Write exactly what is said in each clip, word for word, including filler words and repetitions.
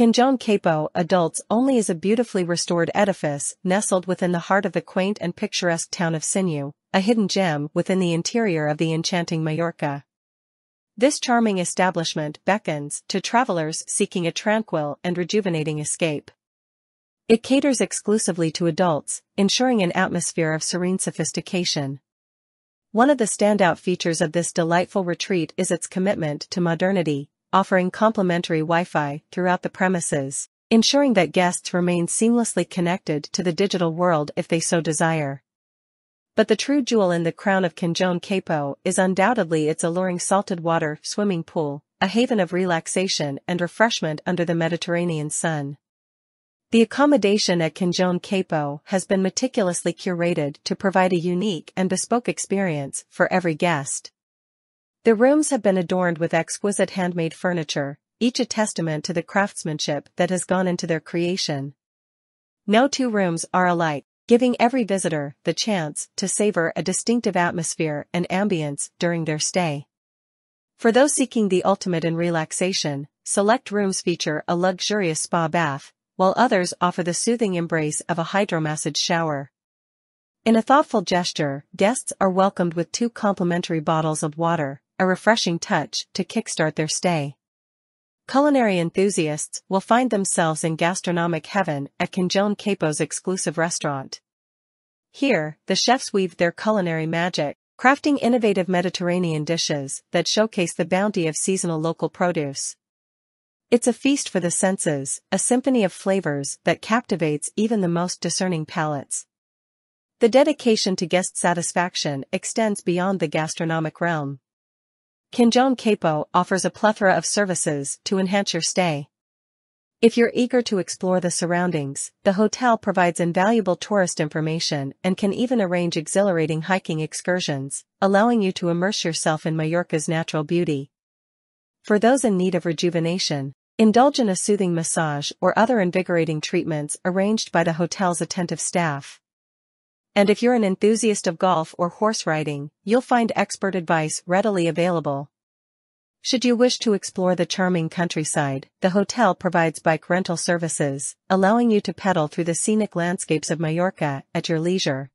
Can Joan Capo adults only is a beautifully restored edifice nestled within the heart of the quaint and picturesque town of Sineu, a hidden gem within the interior of the enchanting Mallorca. This charming establishment beckons to travelers seeking a tranquil and rejuvenating escape. It caters exclusively to adults, ensuring an atmosphere of serene sophistication. One of the standout features of this delightful retreat is its commitment to modernity, offering complimentary Wi-Fi throughout the premises, ensuring that guests remain seamlessly connected to the digital world if they so desire. But the true jewel in the crown of Can Joan Capo is undoubtedly its alluring salted water swimming pool, a haven of relaxation and refreshment under the Mediterranean sun. The accommodation at Can Joan Capo has been meticulously curated to provide a unique and bespoke experience for every guest. The rooms have been adorned with exquisite handmade furniture, each a testament to the craftsmanship that has gone into their creation. No two rooms are alike, giving every visitor the chance to savor a distinctive atmosphere and ambience during their stay. For those seeking the ultimate in relaxation, select rooms feature a luxurious spa bath, while others offer the soothing embrace of a hydromassage shower. In a thoughtful gesture, guests are welcomed with two complimentary bottles of water, a refreshing touch to kickstart their stay. Culinary enthusiasts will find themselves in gastronomic heaven at Can Joan Capo's exclusive restaurant. Here, the chefs weave their culinary magic, crafting innovative Mediterranean dishes that showcase the bounty of seasonal local produce. It's a feast for the senses, a symphony of flavors that captivates even the most discerning palates. The dedication to guest satisfaction extends beyond the gastronomic realm. Can Joan Capo offers a plethora of services to enhance your stay. If you're eager to explore the surroundings, the hotel provides invaluable tourist information and can even arrange exhilarating hiking excursions, allowing you to immerse yourself in Mallorca's natural beauty. For those in need of rejuvenation, indulge in a soothing massage or other invigorating treatments arranged by the hotel's attentive staff. And if you're an enthusiast of golf or horse riding, you'll find expert advice readily available. Should you wish to explore the charming countryside, the hotel provides bike rental services, allowing you to pedal through the scenic landscapes of Mallorca at your leisure.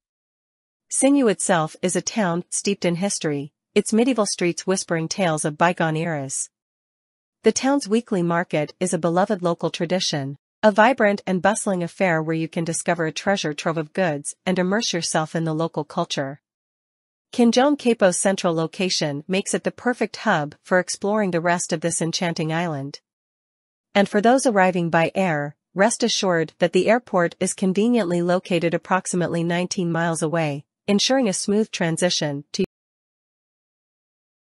Sineu itself is a town steeped in history, its medieval streets whispering tales of bygone eras. The town's weekly market is a beloved local tradition, a vibrant and bustling affair where you can discover a treasure trove of goods and immerse yourself in the local culture. Can Joan Capo's central location makes it the perfect hub for exploring the rest of this enchanting island. And for those arriving by air, rest assured that the airport is conveniently located approximately nineteen miles away, ensuring a smooth transition to